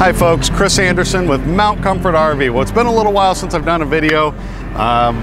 Hi folks, Chris Anderson with Mount Comfort RV. Well, it's been a little while since I've done a video.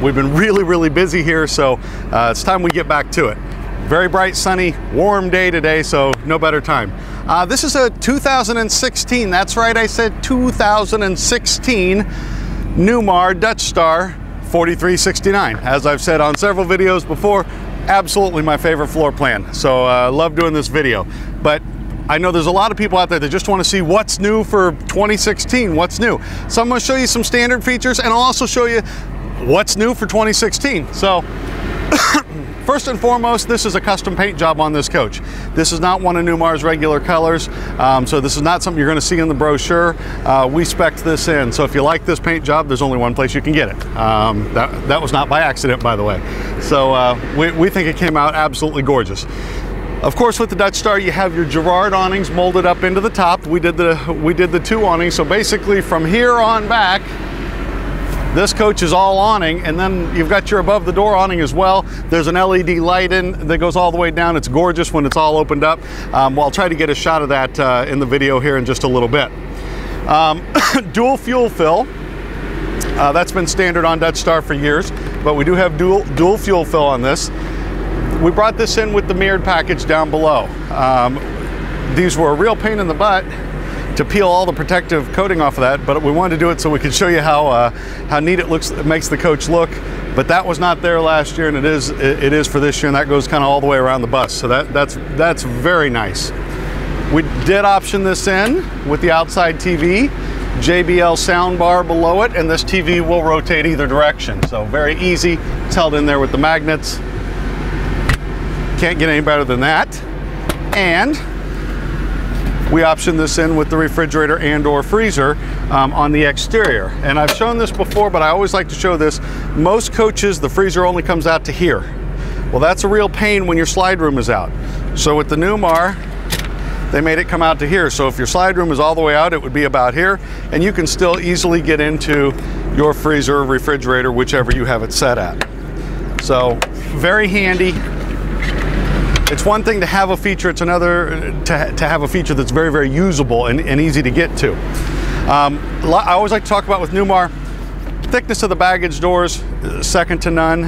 We've been really busy here, so it's time we get back to it. Very bright, sunny, warm day today, so no better time. This is a 2016, that's right, I said 2016 Newmar Dutch Star 4369. As I've said on several videos before, absolutely my favorite floor plan, so I love doing this video. But I know there's a lot of people out there that just want to see what's new for 2016, what's new. So I'm going to show you some standard features, and I'll also show you what's new for 2016. So first and foremost, this is a custom paint job on this coach. This is not one of Newmar's regular colors, so this is not something you're going to see in the brochure. We spec'd this in, so if you like this paint job, there's only one place you can get it. That was not by accident, by the way. So we think it came out absolutely gorgeous. Of course, with the Dutch Star, you have your Girard awnings molded up into the top. We did the two awnings, so basically from here on back, this coach is all awning, and then you've got your above the door awning as well. There's an LED light in that goes all the way down. It's gorgeous when it's all opened up. Well, I'll try to get a shot of that in the video here in just a little bit. Dual fuel fill. That's been standard on Dutch Star for years, but we do have dual fuel fill on this. We brought this in with the mirrored package down below. These were a real pain in the butt to peel all the protective coating off of that, but we wanted to do it so we could show you how neat it looks. It makes the coach look, but that was not there last year, and it is for this year, and that goes kind of all the way around the bus. So that's very nice. We did option this in with the outside TV, JBL sound bar below it, and this TV will rotate either direction. So very easy. It's held in there with the magnets. Can't get any better than that. And we optioned this in with the refrigerator and or freezer on the exterior. And I've shown this before, but I always like to show this. Most coaches, the freezer only comes out to here. Well, that's a real pain when your slide room is out. So with the Newmar, they made it come out to here. So if your slide room is all the way out, it would be about here, and you can still easily get into your freezer or refrigerator, whichever you have it set at. So very handy. It's one thing to have a feature, it's another to have a feature that's very usable and easy to get to. I always like to talk about with Newmar, thickness of the baggage doors, second to none.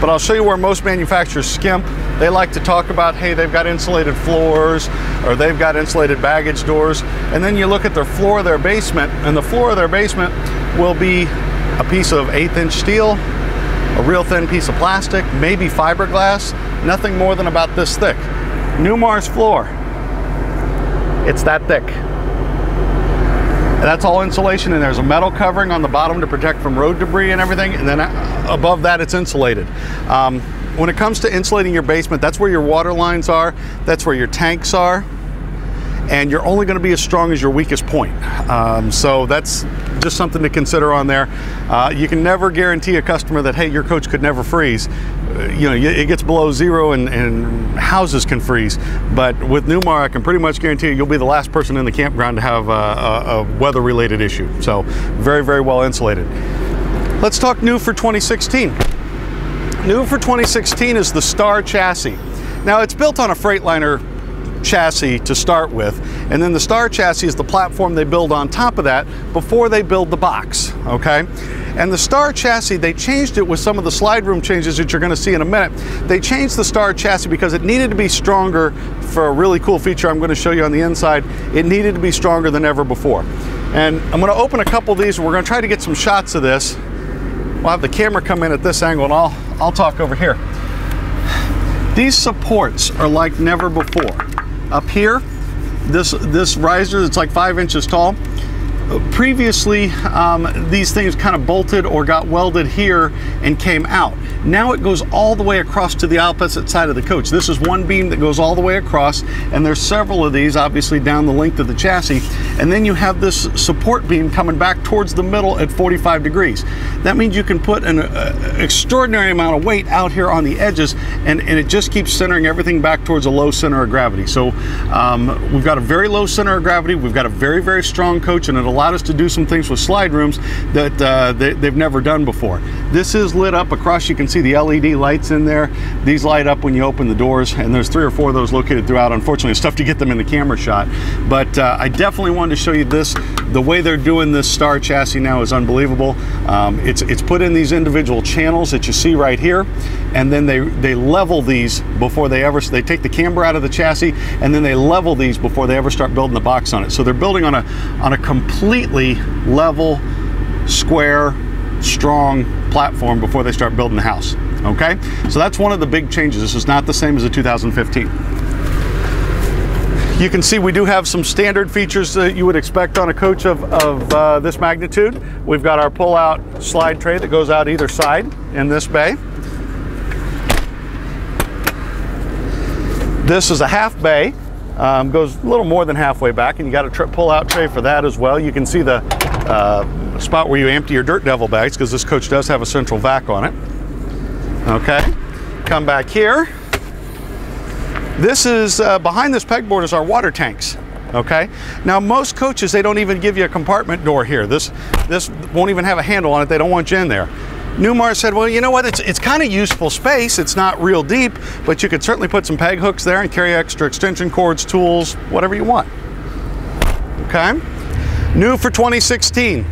But I'll show you where most manufacturers skimp. They like to talk about, hey, they've got insulated floors, or they've got insulated baggage doors. And then you look at their floor of their basement, and the floor of their basement will be a piece of 1/8" steel, a real thin piece of plastic, maybe fiberglass, nothing more than about this thick. Newmar's floor, it's that thick. And that's all insulation, and there's a metal covering on the bottom to protect from road debris and everything, and then above that it's insulated. When it comes to insulating your basement, that's where your water lines are, that's where your tanks are, and you're only going to be as strong as your weakest point. So that's just something to consider on there. You can never guarantee a customer that, hey, your coach could never freeze. You know, it gets below zero and houses can freeze. But with Newmar, I can pretty much guarantee you'll be the last person in the campground to have a weather-related issue. So very well insulated. Let's talk new for 2016. New for 2016 is the Star chassis. Now, it's built on a Freightliner chassis to start with, and then the Star chassis is the platform they build on top of that before they build the box, okay? And the Star chassis, they changed it with some of the slide room changes that you're going to see in a minute. They changed the Star chassis because it needed to be stronger for a really cool feature I'm going to show you on the inside. It needed to be stronger than ever before. And I'm going to open a couple of these, and we're going to try to get some shots of this. We'll have the camera come in at this angle, and I'll talk over here. These supports are like never before. Up here, this riser that's like 5 inches tall. Previously, these things kind of bolted or got welded here and came out. Now it goes all the way across to the opposite side of the coach. This is one beam that goes all the way across, and there's several of these obviously down the length of the chassis. And then you have this support beam coming back towards the middle at 45 degrees. That means you can put an extraordinary amount of weight out here on the edges, and it just keeps centering everything back towards a low center of gravity. So we've got a very low center of gravity. We've got a very strong coach, and it'll allowed us to do some things with slide rooms that they've never done before. This is lit up across. You can see the LED lights in there. These light up when you open the doors, and there's 3 or 4 of those located throughout. Unfortunately, it's tough to get them in the camera shot, but I definitely wanted to show you this. The way they're doing this Star chassis now is unbelievable. It's put in these individual channels that you see right here, and then they level these before they ever, they take the camber out of the chassis, and then they level these before they ever start building the box on it. So they're building on a completely level, square, strong platform before they start building the house. Okay, so that's one of the big changes. This is not the same as the 2015. You can see we do have some standard features that you would expect on a coach of this magnitude. We've got our pull-out slide tray that goes out either side in this bay. This is a half bay, goes a little more than halfway back, and you got a pull-out tray for that as well. You can see the spot where you empty your Dirt Devil bags, because this coach does have a central vac on it. Okay, come back here. This is, behind this pegboard is our water tanks, okay? Now most coaches, they don't even give you a compartment door here. This won't even have a handle on it. They don't want you in there. Newmar said, well, you know what? It's kind of useful space. It's not real deep, but you could certainly put some peg hooks there and carry extra extension cords, tools, whatever you want, okay? New for 2016.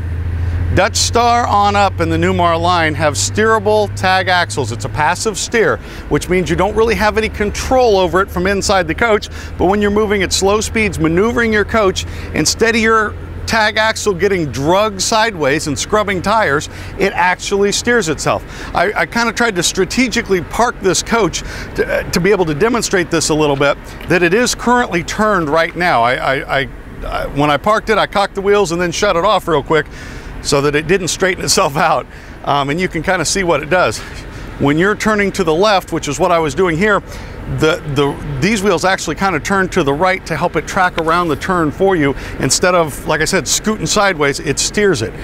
Dutch Star on up in the Newmar line have steerable tag axles. It's a passive steer, which means you don't really have any control over it from inside the coach, but when you're moving at slow speeds, maneuvering your coach, instead of your tag axle getting dragged sideways and scrubbing tires, it actually steers itself. I kind of tried to strategically park this coach to be able to demonstrate this a little bit, that it is currently turned right now. When I parked it, I cocked the wheels and then shut it off real quick, so that it didn't straighten itself out. And you can kind of see what it does. When you're turning to the left, which is what I was doing here, these wheels actually kind of turn to the right to help it track around the turn for you. Instead of, like I said, scooting sideways, it steers it.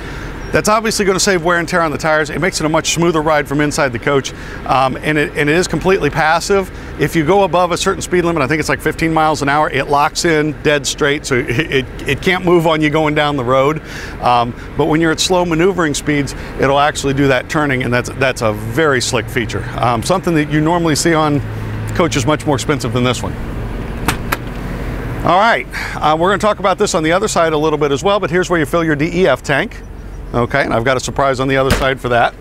That's obviously going to save wear and tear on the tires. It makes it a much smoother ride from inside the coach. And it is completely passive. If you go above a certain speed limit, I think it's like 15 miles an hour, it locks in dead straight, so it can't move on you going down the road. But when you're at slow maneuvering speeds, it'll actually do that turning, and that's a very slick feature. Something that you normally see on coaches much more expensive than this one. All right, we're going to talk about this on the other side a little bit as well, but here's where you fill your DEF tank. Okay, and I've got a surprise on the other side for that.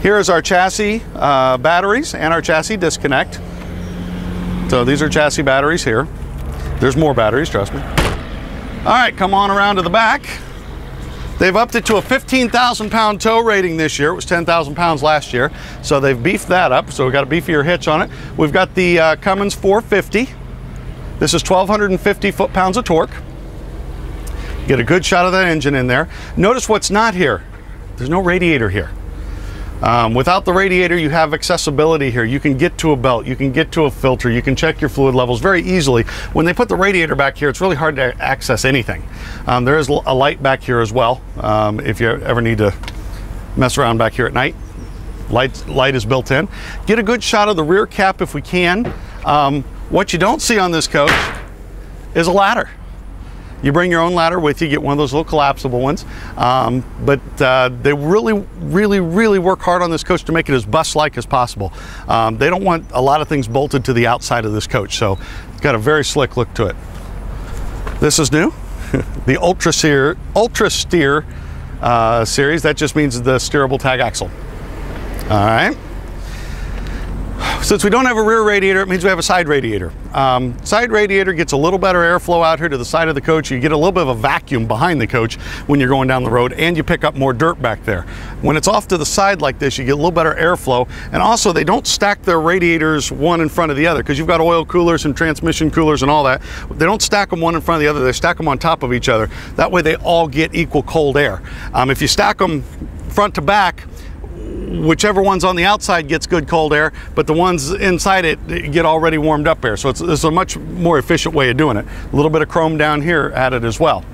Here is our chassis batteries and our chassis disconnect. So these are chassis batteries here. There's more batteries, trust me. All right, come on around to the back. They've upped it to a 15,000 pound tow rating this year. It was 10,000 pounds last year. So they've beefed that up. So we've got a beefier hitch on it. We've got the Cummins 450. This is 1,250 foot-pounds of torque. Get a good shot of that engine in there. Notice what's not here. There's no radiator here. Without the radiator, you have accessibility here. You can get to a belt, you can get to a filter, you can check your fluid levels very easily. When they put the radiator back here, it's really hard to access anything. There is a light back here as well. If you ever need to mess around back here at night, light is built in. Get a good shot of the rear cap if we can. What you don't see on this coach is a ladder. You bring your own ladder with you, get one of those little collapsible ones. But they really work hard on this coach to make it as bus-like as possible. They don't want a lot of things bolted to the outside of this coach, so it's got a very slick look to it. This is new, the Ultra Steer series. That just means the steerable tag axle. All right. Since we don't have a rear radiator, it means we have a side radiator. Side radiator gets a little better airflow out here to the side of the coach. You get a little bit of a vacuum behind the coach when you're going down the road, and you pick up more dirt back there. When it's off to the side like this, you get a little better airflow, and also they don't stack their radiators one in front of the other, because you've got oil coolers and transmission coolers and all that. They don't stack them one in front of the other, they stack them on top of each other. That way they all get equal cold air. If you stack them front to back, whichever one's on the outside gets good cold air, but the ones inside it get already warmed up air. So it's a much more efficient way of doing it. A little bit of chrome down here added as well.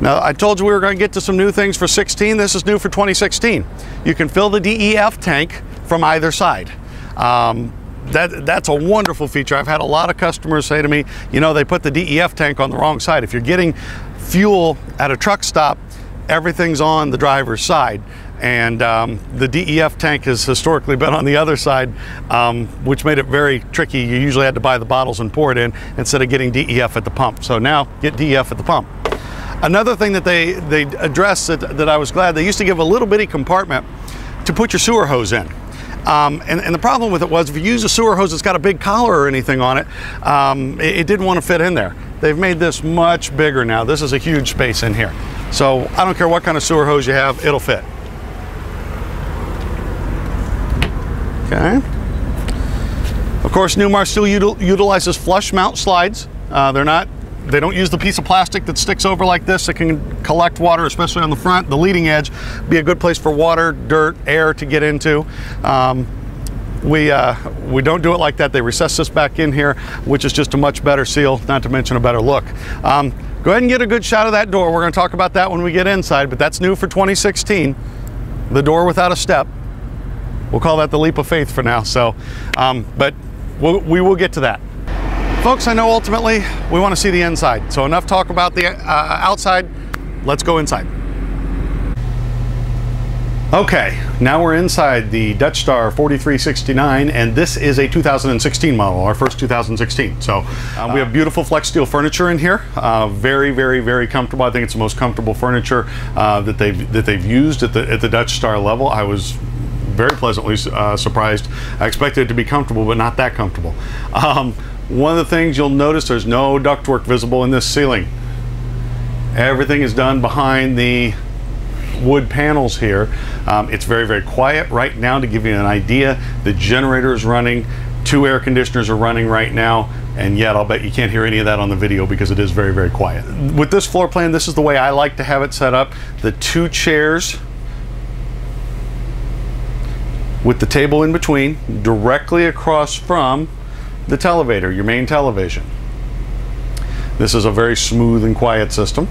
Now, I told you we were going to get to some new things for 16. This is new for 2016. You can fill the DEF tank from either side. That's a wonderful feature. I've had a lot of customers say to me, you know, they put the DEF tank on the wrong side. If you're getting fuel at a truck stop, everything's on the driver's side. And the DEF tank has historically been on the other side, which made it very tricky. You usually had to buy the bottles and pour it in instead of getting DEF at the pump. So now get DEF at the pump. Another thing that they addressed that I was glad, they used to give a little bitty compartment to put your sewer hose in. And the problem with it was, if you use a sewer hose that's got a big collar or anything on it, it didn't want to fit in there. They've made this much bigger now. This is a huge space in here. So I don't care what kind of sewer hose you have, it'll fit. Okay. Of course, Newmar still utilizes flush mount slides. They don't use the piece of plastic that sticks over like this. It can collect water, especially on the front. The leading edge be a good place for water, dirt, air to get into. We don't do it like that. They recess this back in here, which is just a much better seal, not to mention a better look. Go ahead and get a good shot of that door. We're going to talk about that when we get inside, but that's new for 2016. The door without a step. We'll call that the leap of faith for now. So, but we will get to that. Folks, I know ultimately we want to see the inside. So enough talk about the outside. Let's go inside. Okay, now we're inside the Dutch Star 4369, and this is a 2016 model, our first 2016. So we have beautiful Flexsteel furniture in here, very, very, very comfortable. I think it's the most comfortable furniture that they've used at the Dutch Star level. I was very pleasantly surprised. I expected it to be comfortable, but not that comfortable. One of the things you'll notice, there's no ductwork visible in this ceiling. Everything is done behind the wood panels here. It's very, very quiet right now. To give you an idea, the generator is running, two air conditioners are running right now, and yet I'll bet you can't hear any of that on the video because it is very, very quiet. With this floor plan, this is the way I like to have it set up. The two chairs with the table in between, directly across from the televator, your main television. This is a very smooth and quiet system.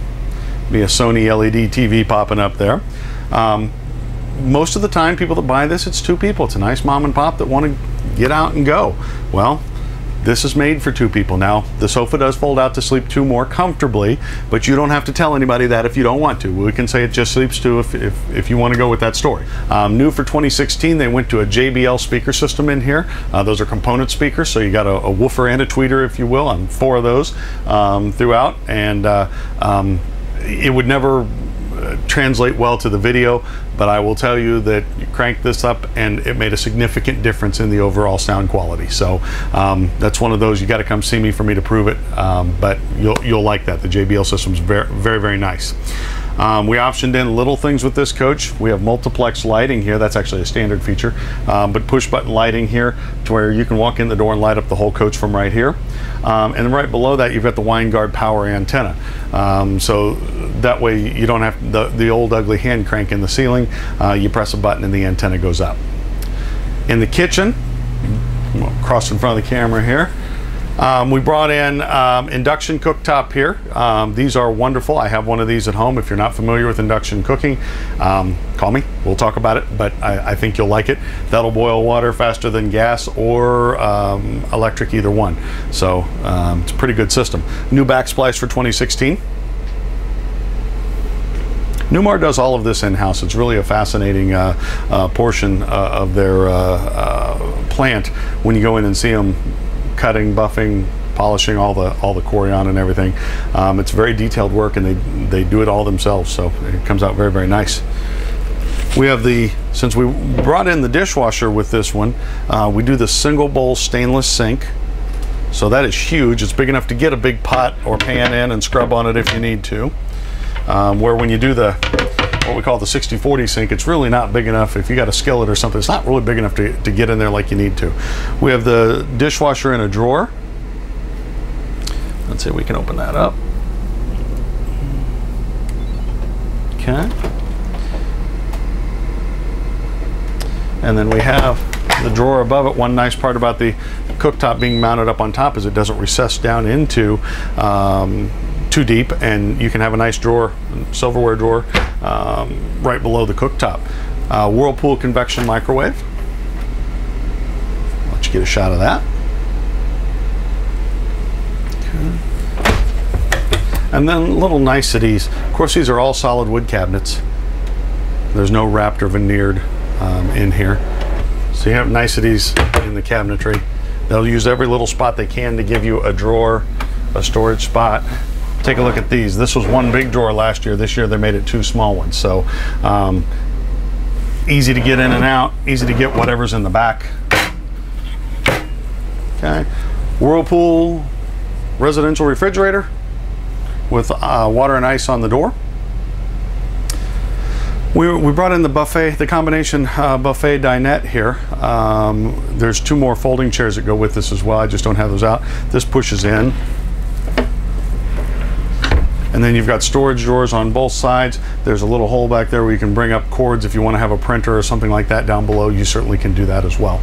Be a Sony LED TV popping up there. Most of the time, people that buy this, it's two people. It's a nice mom and pop that want to get out and go. Well, this is made for two people. Now, the sofa does fold out to sleep two more comfortably, but you don't have to tell anybody that if you don't want to. We can say it just sleeps two if you want to go with that story. New for 2016, they went to a JBL speaker system in here. Those are component speakers, so you got a woofer and a tweeter, if you will, on four of those throughout. And it would never translate well to the video, but I will tell you that you crank this up and it made a significant difference in the overall sound quality. So that's one of those, you got to come see me for me to prove it, but you'll like that. The JBL system's very, very, very nice. We optioned in little things with this coach. We have multiplex lighting here. That's actually a standard feature, but push button lighting here to where you can walk in the door and light up the whole coach from right here. And right below that, you've got the WineGuard power antenna. So that way you don't have the old ugly hand crank in the ceiling. You press a button and the antenna goes up. In the kitchen, across in front of the camera here, we brought in induction cooktop here. These are wonderful. I have one of these at home. If you're not familiar with induction cooking, call me. We'll talk about it, but I think you'll like it. That'll boil water faster than gas or electric, either one. So it's a pretty good system. New backsplash for 2016. Newmar does all of this in-house. It's really a fascinating portion of their plant when you go in and see them cutting, buffing, polishing all the Corian and everything. It's very detailed work, and they do it all themselves, so it comes out very, very nice. We have since we brought in the dishwasher with this one, we do the single bowl stainless sink. So that is huge. It's big enough to get a big pot or pan in and scrub on it if you need to. Where when you do what we call the 60/40 sink, it's really not big enough. If you got a skillet or something, it's not really big enough to get in there like you need to. We have the dishwasher in a drawer. Let's see if we can open that up. Okay. And then we have the drawer above it. One nice part about the cooktop being mounted up on top is it doesn't recess down into too deep, and you can have a nice drawer, silverware drawer, right below the cooktop. Whirlpool convection microwave. I'll let you get a shot of that. And then little niceties. Of course, these are all solid wood cabinets. There's no wrapped or veneered in here. So you have niceties in the cabinetry. They'll use every little spot they can to give you a drawer, a storage spot. Take a look at these. This was one big drawer last year. This year they made it two small ones. So easy to get in and out, easy to get whatever's in the back. Okay, Whirlpool residential refrigerator with water and ice on the door. We brought in the buffet, the combination buffet dinette here. There's two more folding chairs that go with this as well. I just don't have those out. This pushes in. And then you've got storage drawers on both sides. There's a little hole back there where you can bring up cords if you want to have a printer or something like that down below. You certainly can do that as well.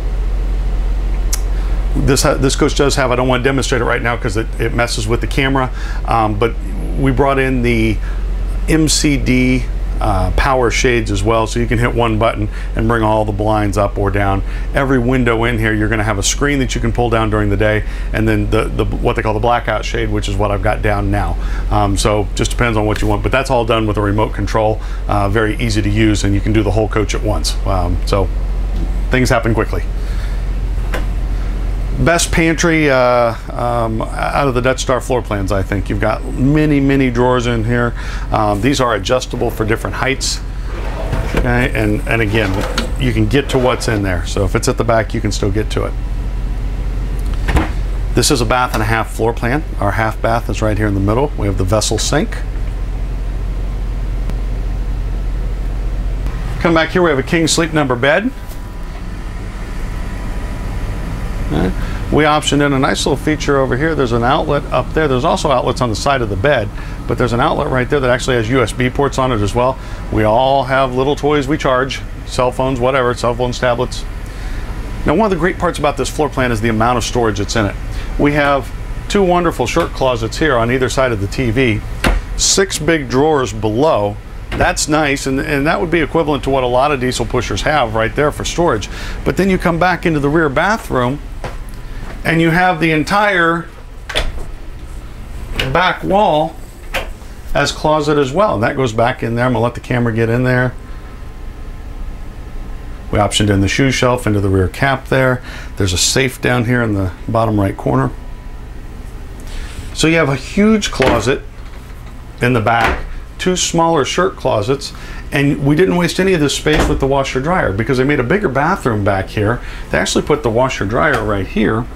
This coach does have, I don't want to demonstrate it right now because it messes with the camera, but we brought in the MCD power shades as well, so you can hit one button and bring all the blinds up or down. Every window in here, you're going to have a screen that you can pull down during the day, and then the what they call the blackout shade, which is what I've got down now. So just depends on what you want, but that's all done with a remote control. Very easy to use, and you can do the whole coach at once. So things happen quickly. Best pantry out of the Dutch Star floor plans, I think. You've got many, many drawers in here. These are adjustable for different heights. Okay, and again, you can get to what's in there. So if it's at the back, you can still get to it. This is a bath and a half floor plan. Our half bath is right here in the middle. We have the vessel sink. Come back here, we have a king Sleep Number bed. We optioned in a nice little feature over here. There's an outlet up there. There's also outlets on the side of the bed, but there's an outlet right there that actually has USB ports on it as well. We all have little toys we charge, cell phones, whatever, cell phones, tablets. Now, one of the great parts about this floor plan is the amount of storage that's in it. We have two wonderful shirt closets here on either side of the TV, six big drawers below. That's nice, and that would be equivalent to what a lot of diesel pushers have right there for storage. But then you come back into the rear bathroom, and you have the entire back wall as closet as well. And that goes back in there. I'm gonna let the camera get in there. We optioned in the shoe shelf into the rear cap there. There's a safe down here in the bottom right corner. So you have a huge closet in the back, two smaller shirt closets, and we didn't waste any of this space with the washer dryer because they made a bigger bathroom back here. They actually put the washer dryer right here.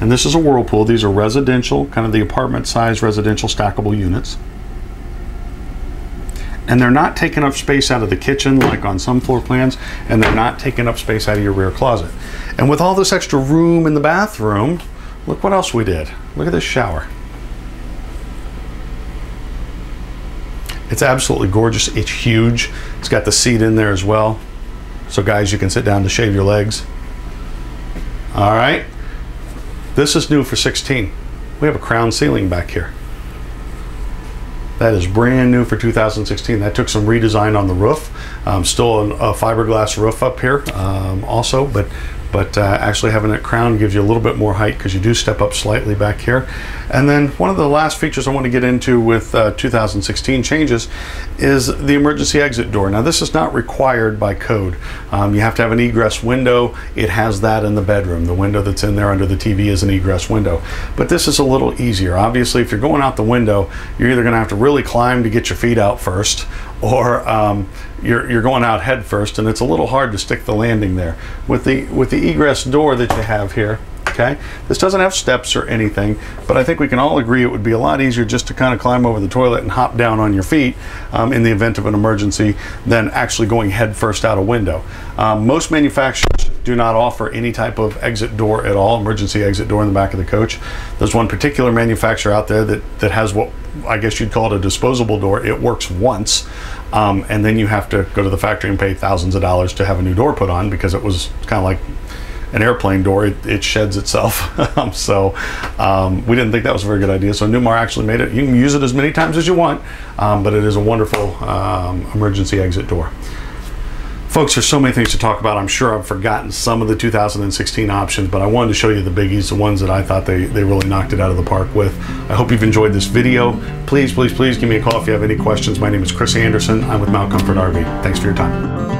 And this is a Whirlpool. These are residential, kind of the apartment size residential stackable units. And they're not taking up space out of the kitchen like on some floor plans, and they're not taking up space out of your rear closet. And with all this extra room in the bathroom, look what else we did. Look at this shower. It's absolutely gorgeous. It's huge. It's got the seat in there as well. So guys, you can sit down to shave your legs. All right. This is new for 16. We have a crown ceiling back here. That is brand new for 2016. That took some redesign on the roof. Still a fiberglass roof up here also, but actually having that crown gives you a little bit more height because you do step up slightly back here. And then one of the last features I want to get into with 2016 changes is the emergency exit door. Now, this is not required by code. You have to have an egress window. It has that in the bedroom. The window that's in there under the TV is an egress window. But this is a little easier. Obviously, if you're going out the window, you're either going to have to really climb to get your feet out first, or you're going out head first, and it's a little hard to stick the landing there. With the egress door that you have here, okay, this doesn't have steps or anything, but I think we can all agree it would be a lot easier just to kind of climb over the toilet and hop down on your feet in the event of an emergency than actually going head first out a window. Most manufacturers do not offer any type of exit door at all, emergency exit door in the back of the coach. There's one particular manufacturer out there that has what I guess you'd call it a disposable door. It works once, and then you have to go to the factory and pay thousands of dollars to have a new door put on because it was kind of like an airplane door. It sheds itself. So we didn't think that was a very good idea. So Newmar actually made it. You can use it as many times as you want, but it is a wonderful emergency exit door. Folks, there's so many things to talk about. I'm sure I've forgotten some of the 2016 options, but I wanted to show you the biggies, the ones that I thought they really knocked it out of the park with. I hope you've enjoyed this video. Please, please, please give me a call if you have any questions. My name is Chris Anderson. I'm with Mount Comfort RV. Thanks for your time.